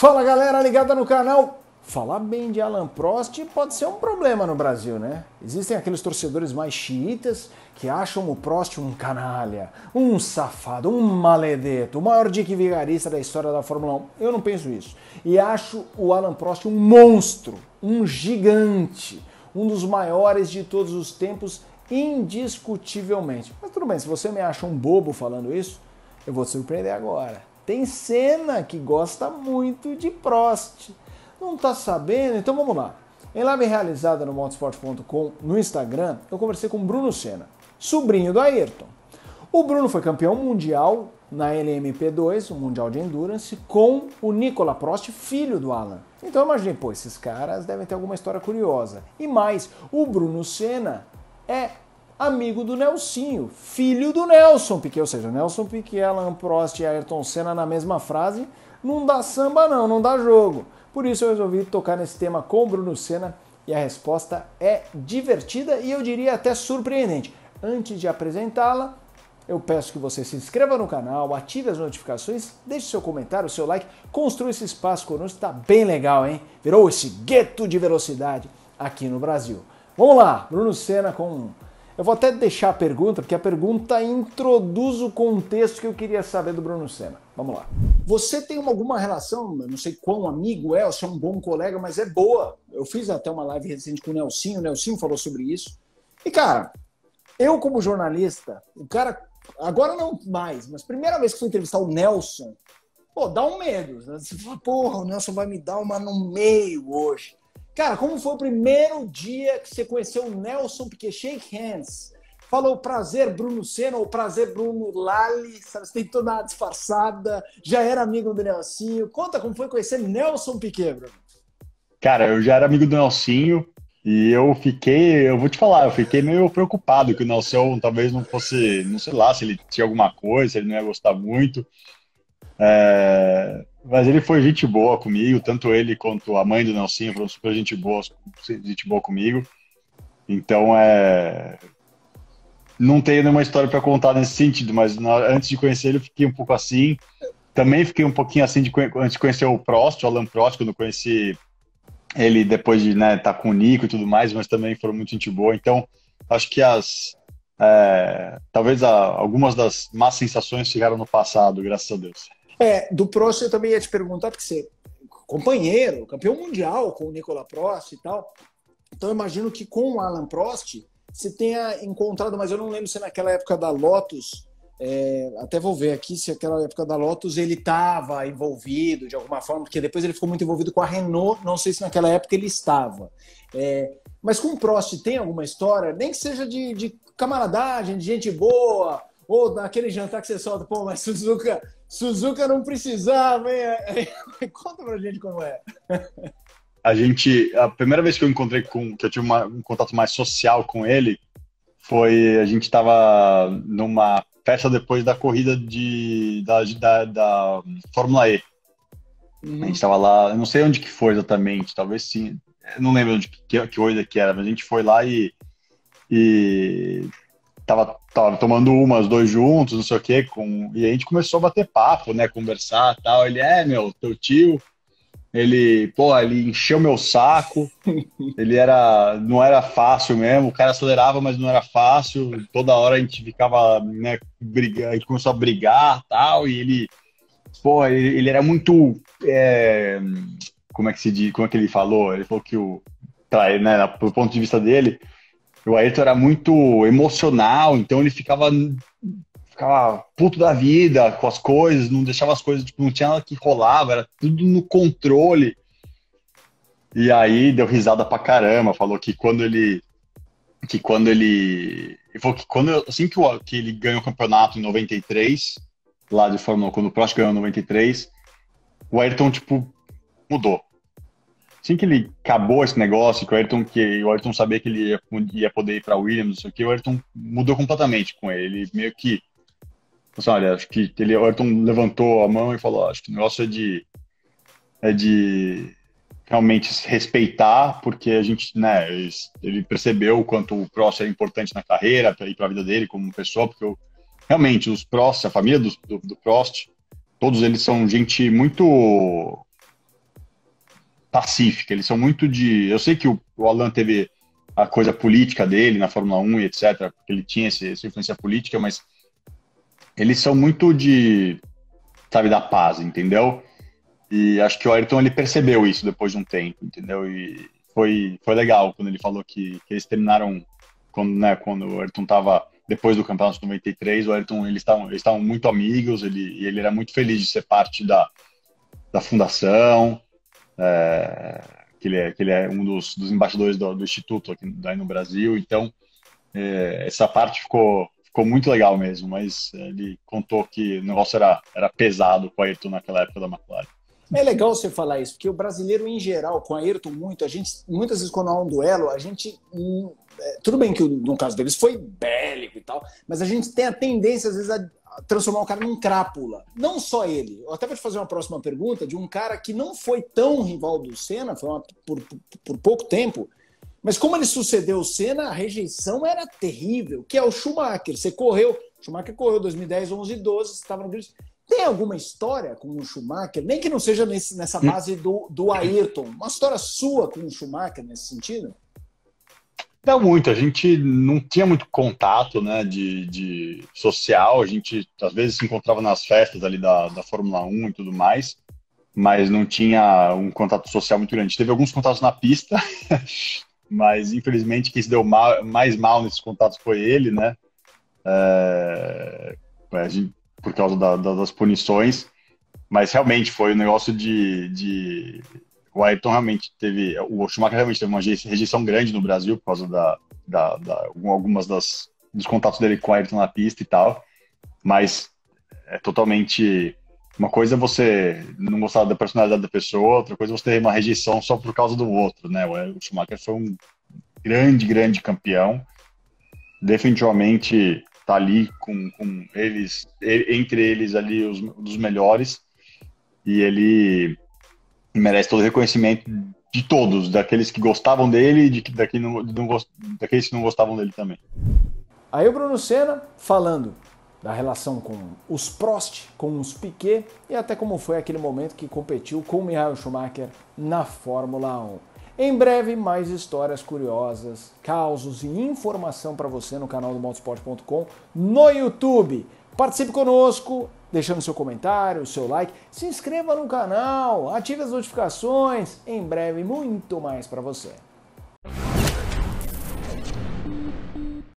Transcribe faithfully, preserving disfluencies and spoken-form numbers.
Fala galera ligada no canal! Falar bem de Alain Prost pode ser um problema no Brasil, né? Existem aqueles torcedores mais xiitas que acham o Prost um canalha, um safado, um maledeto, o maior dick vigarista da história da Fórmula um. Eu não penso isso. E acho o Alain Prost um monstro, um gigante, um dos maiores de todos os tempos, indiscutivelmente. Mas tudo bem, se você me acha um bobo falando isso, eu vou te surpreender agora. Tem Senna que gosta muito de Prost. Não tá sabendo? Então vamos lá. Em live realizada no Motorsport ponto com, no Instagram, eu conversei com o Bruno Senna, sobrinho do Ayrton. O Bruno foi campeão mundial na L M P dois, o Mundial de Endurance, com o Nicolas Prost, filho do Alain. Então eu imaginei, pô, esses caras devem ter alguma história curiosa. E mais, o Bruno Senna é amigo do Nelsinho, filho do Nelson Piquet, ou seja, Nelson Piquet, Alain Prost e Ayrton Senna na mesma frase, não dá samba não, não dá jogo. Por isso eu resolvi tocar nesse tema com o Bruno Senna e a resposta é divertida e eu diria até surpreendente. Antes de apresentá-la, eu peço que você se inscreva no canal, ative as notificações, deixe seu comentário, seu like, construa esse espaço conosco, tá bem legal, hein? Virou esse gueto de velocidade aqui no Brasil. Vamos lá, Bruno Senna com... Eu vou até deixar a pergunta, porque a pergunta introduz o contexto que eu queria saber do Bruno Senna. Vamos lá. Você tem alguma relação, eu não sei quão amigo é, ou se é um bom colega, mas é boa. Eu fiz até uma live recente com o Nelsinho, o Nelsinho falou sobre isso. E, cara, eu como jornalista, o cara, agora não mais, mas primeira vez que fui entrevistar o Nelson, pô, dá um medo. Você fala, porra, o Nelson vai me dar uma no meio hoje. Cara, como foi o primeiro dia que você conheceu o Nelson Piquet? Shake hands. Falou prazer, Bruno Senna, ou prazer, Bruno Lali. Sabe, você tem toda uma disfarçada. Já era amigo do Nelsinho. Conta como foi conhecer Nelson Piquet, Bruno. Cara, eu já era amigo do Nelsinho e eu fiquei, eu vou te falar, eu fiquei meio preocupado que o Nelson talvez não fosse, não sei lá, se ele tinha alguma coisa, se ele não ia gostar muito. É... Mas ele foi gente boa comigo, tanto ele quanto a mãe do Nelsinho foram super gente boa, gente boa comigo. Então, é... não tenho nenhuma história para contar nesse sentido, mas na... antes de conhecer ele eu fiquei um pouco assim. Também fiquei um pouquinho assim de... antes de conhecer o Prost, o Alain Prost, quando eu conheci ele depois de né, estar com o Nico e tudo mais, mas também foram muito gente boa. Então, acho que as... É... talvez a... algumas das más sensações chegaram no passado, graças a Deus. É, do Prost eu também ia te perguntar, porque você companheiro, campeão mundial com o Nicolas Prost e tal, então eu imagino que com o Alain Prost você tenha encontrado, mas eu não lembro se naquela época da Lotus, é, até vou ver aqui se naquela época da Lotus ele estava envolvido de alguma forma, porque depois ele ficou muito envolvido com a Renault, não sei se naquela época ele estava. É, mas com o Prost tem alguma história, nem que seja de, de camaradagem, de gente boa, ou naquele jantar que você solta, pô, mas Suzuka... Suzuka não precisava, hein? Conta pra gente como é. A gente, a primeira vez que eu encontrei com, que eu tive uma, um contato mais social com ele, foi, a gente tava numa festa depois da corrida de, da, da, da Fórmula E. Hum. A gente tava lá, eu não sei onde que foi exatamente, talvez sim, eu não lembro onde que, que coisa que era, mas a gente foi lá e... e... Tava, tava tomando umas, dois juntos, não sei o que, com... e a gente começou a bater papo, né, conversar e tal, ele, é, meu, teu tio, ele, pô, ele encheu meu saco, ele era, não era fácil mesmo, o cara acelerava, mas não era fácil, toda hora a gente ficava, né, brigando, a gente começou a brigar e tal, e ele, pô, ele, ele era muito, é... como é que se diz, como é que ele falou, ele falou que o, pra ele, né, pro ponto de vista dele, o Ayrton era muito emocional, então ele ficava, ficava puto da vida com as coisas, não deixava as coisas, tipo, não tinha nada que rolava, era tudo no controle. E aí deu risada pra caramba, falou que quando ele, que quando ele, ele falou que quando, assim que, o, que ele ganhou o campeonato em noventa e três, lá de Fórmula um, quando o Prost ganhou em noventa e três, o Ayrton, tipo, mudou. Assim que ele acabou esse negócio, que o Ayrton, que o Ayrton sabia que ele ia, ia poder ir para Williams, não sei o que, o Ayrton mudou completamente com ele. Ele meio que, assim, olha, acho que ele, o Ayrton levantou a mão e falou, acho que o negócio é de, é de realmente se respeitar, porque a gente, né, ele percebeu o quanto o Prost era importante na carreira e para a vida dele como pessoa, porque eu, realmente os Prost, a família do, do, do Prost, todos eles são gente muito... pacífica. Eles são muito de... Eu sei que o, o Alain teve a coisa política dele na Fórmula um e etcétera, porque ele tinha esse, essa influência política, mas eles são muito de... sabe, da paz, entendeu? E acho que o Ayrton, ele percebeu isso depois de um tempo, entendeu? E foi, foi legal quando ele falou que, que eles terminaram, quando, né, quando o Ayrton estava, depois do campeonato de noventa e três, o Ayrton, eles estavam muito amigos, ele, e ele era muito feliz de ser parte da, da fundação, é, que, ele é, que ele é um dos, dos embaixadores do, do Instituto aqui daí no Brasil, então é, essa parte ficou... Ficou muito legal mesmo, mas ele contou que o negócio era, era pesado com o Ayrton naquela época da McLaren. É legal você falar isso, porque o brasileiro em geral, com o Ayrton muito, a gente, muitas vezes quando há um duelo, a gente, tudo bem que no caso deles foi bélico e tal, mas a gente tem a tendência às vezes a transformar o cara num crápula. Não só ele, eu até vou te fazer uma próxima pergunta de um cara que não foi tão rival do Senna, foi uma, por, por, por pouco tempo, mas como ele sucedeu o Senna, a rejeição era terrível, que é o Schumacher. Você correu, o Schumacher correu dois mil e dez, onze, doze, você estava no grid. Tem alguma história com o Schumacher, nem que não seja nesse, nessa base do, do Ayrton, uma história sua com o Schumacher nesse sentido? Não muito, a gente não tinha muito contato, né, de, de social, a gente às vezes se encontrava nas festas ali da, da Fórmula um e tudo mais, mas não tinha um contato social muito grande. A gente teve alguns contatos na pista, mas infelizmente quem se deu mal, mais mal nesses contatos foi ele, né? É, por causa da, da, das punições, mas realmente foi um negócio de, de... O Ayrton realmente teve... O Schumacher realmente teve uma rejeição grande no Brasil por causa da, da, da algumas das, dos contatos dele com o Ayrton na pista e tal, mas é totalmente... Uma coisa é você não gostar da personalidade da pessoa, outra coisa é você ter uma rejeição só por causa do outro, né? O Schumacher foi um grande, grande campeão. Definitivamente tá ali com, com eles, entre eles ali, os dos melhores. E ele merece todo o reconhecimento de todos, daqueles que gostavam dele e de, daquele não, não, daqueles que não gostavam dele também. Aí o Bruno Senna falando da relação com os Prost, com os Piquet e até como foi aquele momento que competiu com Michael Schumacher na Fórmula um. Em breve, mais histórias curiosas, causos e informação para você no canal do Motorsport ponto com no YouTube. Participe conosco, deixando seu comentário, seu like, se inscreva no canal, ative as notificações. Em breve, muito mais para você.